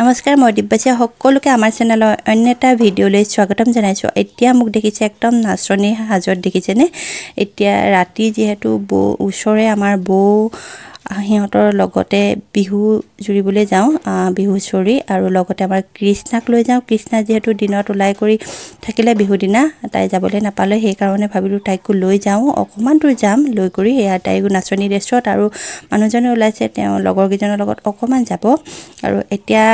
नमस्कार मोर दिब्बाचिया সকলোকে আমাৰ চেনেলৰ অন্য এটা ভিডিঅ'লৈ স্বাগতম জনাইছো। এতিয়া মোক দেখিছে একদম নাচনী হাজত দেখিছেনে। এতিয়া ৰাতি যেহেতু বৌ উছৰে আমাৰ বৌ হিহঁতৰ লগতে বিহু জুৰিবলৈ যাওঁ, বিহু চৰি আৰু লগতে আমাৰ কৃষ্ণাক লৈ যাওঁ। কৃষ্ণা যেহেতু দিনত ওলাই কৰি থাকিলে বিহু দিনা তাই যাবলৈ নাপালে, সেই কাৰণে ভাবিলো তাইক লৈ যাওঁ, অকমান দূৰ যাম লৈ কৰি। এয়া তাইক নাচনী ৰেষ্টত আৰু মানুহজনে ওলাইছে, তেওঁ লগৰ গিজনৰ লগত অকমান যাব। আৰু এতিয়া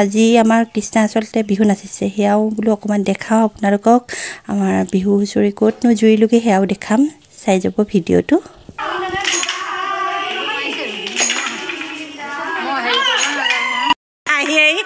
আজি আমাৰ কৃষ্ণা আচলতে বিহু নাচিছে, সেয়াও বোলো অকমান দেখাও আপোনালোকক। আমাৰ বিহু চৰি ক'তনো জুৰিলোকে সেয়াও দেখাম, চাই যাব ভিডিঅ'টো। Hey.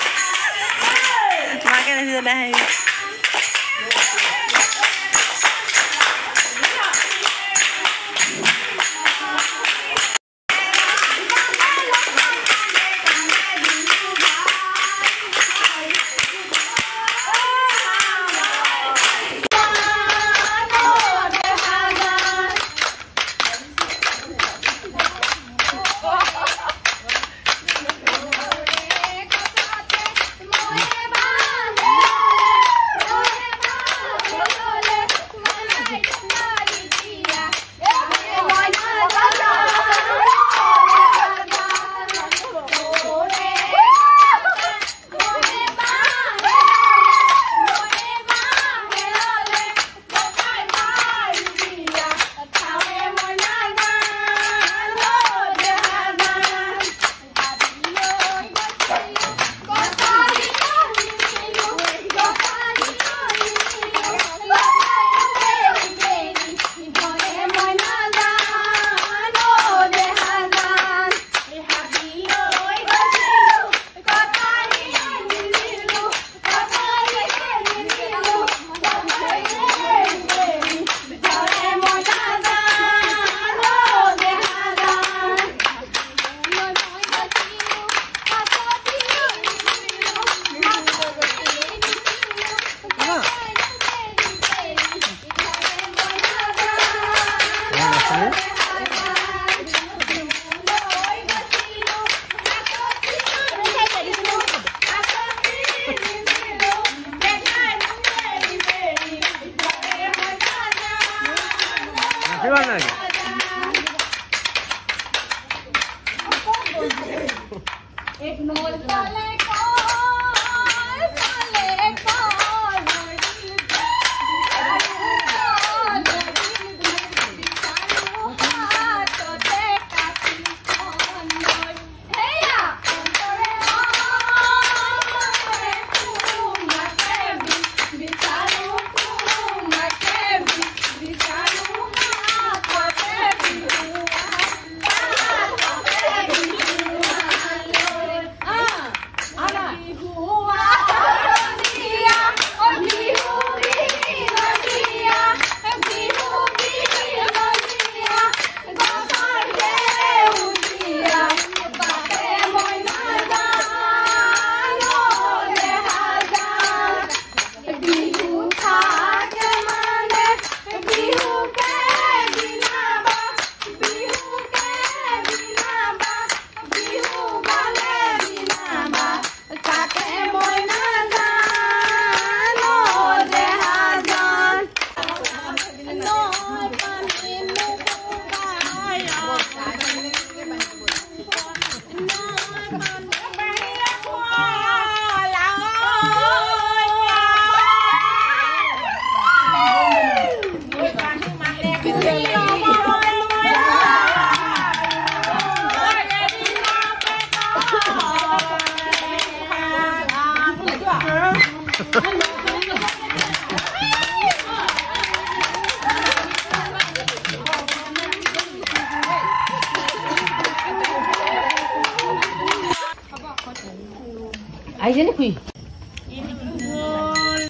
عايزين ايه؟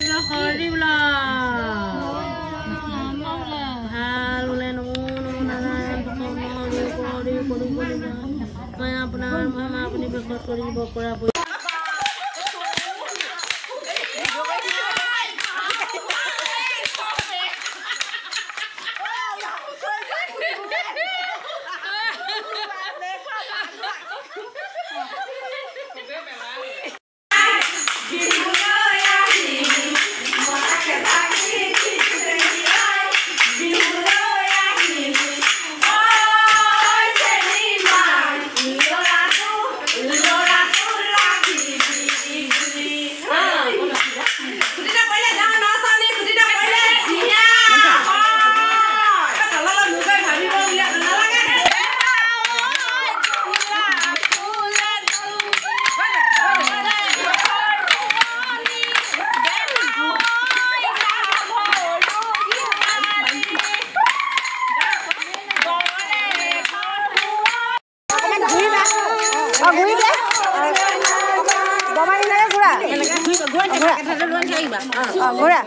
يا خالي ولا مولا ঘোড়া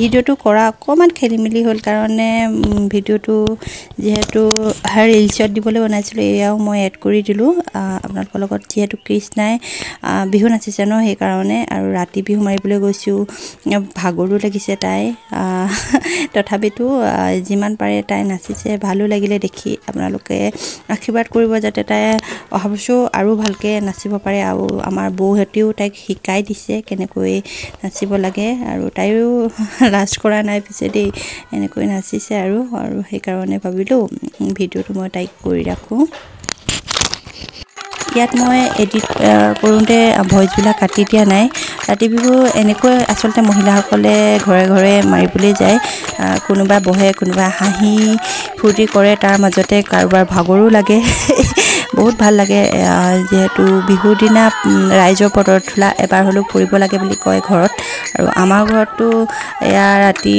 ভিডিওটো কৰা অকমান খেলিমেলি হল কাৰণে ভিডিওটো যেহেতু ৰিল শট দিবলৈ বনাইছিল এয়াও মই এড কৰি দিলো আপোনালোকৰ লগত যেহেতু কৃষ্ণাই বিহু নাচিছে ন সেই কাৰণে আৰু ৰাতি বিহু মাৰিবলৈ গৈছো ভাগৰো লাগিছে তাই তথাপিতো যিমান পাৰে তাই নাচিছে ভালো লাগিলে দেখি আপোনালোকে আশীৰ্বাদ কৰিব যাতে তাই অৱশ্য আৰু ভালকে নাচিব পাৰে আৰু আমাৰ বৌহতিও তাইক শিকাই দিছে কেনেকৈ নাচিব লাগে আৰু তাইও লাজ কৰা নাই পিছে দেই এনেকৈ নাচিছে আৰু আৰু সেই কাৰণে ভাবিলো ভিডিওটো মই টাইপ কৰি ৰাখো ইয়াত মই এডিট কৰোঁতে ভয়েসবিলা কাটি দিয়া নাই ৰাতি বিহু এনেকৈ আসলতে মহিলাসকলে ঘৰে ঘৰে মাৰিবলৈ যায় কোনোবা বহে কোনোবা হাঁহি ফুটি কৰে তাৰ মাজতে কাৰবাৰ ভাগৰো লাগে বহুত ভাল লাগে যেহেতু বিহুৰ দিনা ৰাইজৰ পদৰ ধুলা এবাৰ হলো পৰিব লাগে বুলি কয় ঘৰত আৰু আমাৰ ঘৰতো এয়া ৰাতি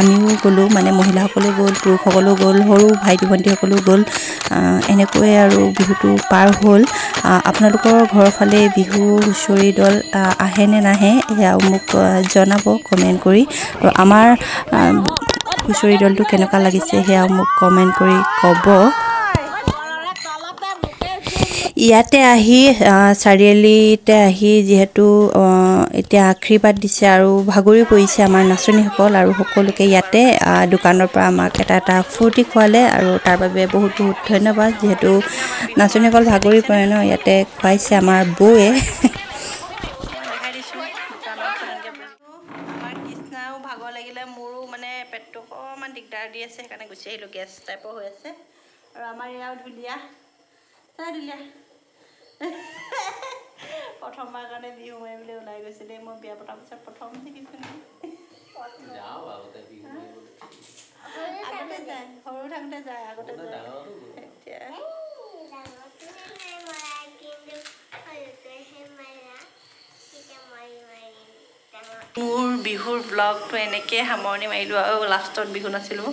আমিও গলো মানে মহিলাসকলে গল পুৰুষসকলে গল হৰু ভাইটি ভণ্টিসকলে গল এনেকৈ আৰু বিহুটো পাৰ হল আপোনালোকৰ ঘৰৰ ফালে বিহু হুঁচৰি দল আহে নে নাহে এয়া মোক জনাব কমেন্ট কৰি আৰু আমাৰ হুঁচৰি দলটো কেনেকুৱা লাগিছে সেয়া মোক কমেন্ট কৰি ক'ব ইয়াতে আহি চাৰিআলিতে আহি যেহেতু এতিয়া আশীৰ্বাদ দিছে আৰু ভাগৰি পৰিছে আমাৰ নাচনীসকল আৰু সকলোকে ইয়াতে দোকানৰ পৰা আমাক এটা এটা ফুটি খোৱালে আৰু তাৰ বাবে বহুত বহুত ধন্যবাদ যেহেতু নাচনীসকল ভাগৰি পৰে ন ইয়াতে খুৱাইছে আমাৰ বৌয়ে কৃষ্ণাও ভাগৰ লাগিলে মোৰো মানে পেটটো অকণমান দিগদাৰ দি আছে সেইকাৰণে গুচি আহিলোঁ গেছ টাইপৰ হৈ আছে আৰু আমাৰ ইয়াও ধুনীয়া তাইলিয়া প্রথমবার কানে বিহু মাৰিবলৈ ওলাই গৈছিল মই বিয়া পতাৰ পিছত প্ৰথম শিকিছো যাও আগতে বিহু আগতে যায় সৰু থাকতে যায় আগতে যায় এতিয়া ডাঙৰটো নাই মৰা কিন্তু সৰুতে হে মৰা কিটা মাৰি মাৰি মোৰ বিহুৰ ব্লগটো এনেকৈ সামৰণি মাৰিলোঁ আৰু লাষ্টত বিহু নাছিলোঁ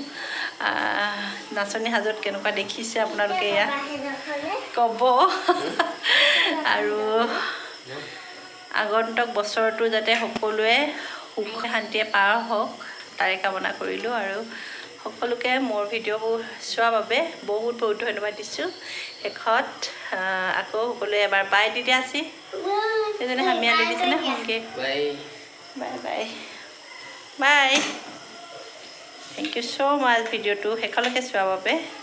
নাচনী হাজত কেনেকুৱা দেখিছে আপোনালোকে ইয়া ক'ব আৰু আগন্তুক বছৰটো যাতে সকলোৱে সুখ শান্তিয়ে পাৰ হওক তাৰে কামনা কৰিলোঁ আৰু সকলোকে মোৰ ভিডিঅ'বোৰ চোৱাৰ বাবে বহুত বহুত ধন্যবাদ দিছোঁ শেষত আকৌ সকলোৱে এবাৰ বাই দি দিয়া আছে এজনে হামিয়ালি দিছেনে হোমকে bye bye bye bye Thank you so much video to hekalake swababe.